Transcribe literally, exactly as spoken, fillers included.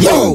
Yo!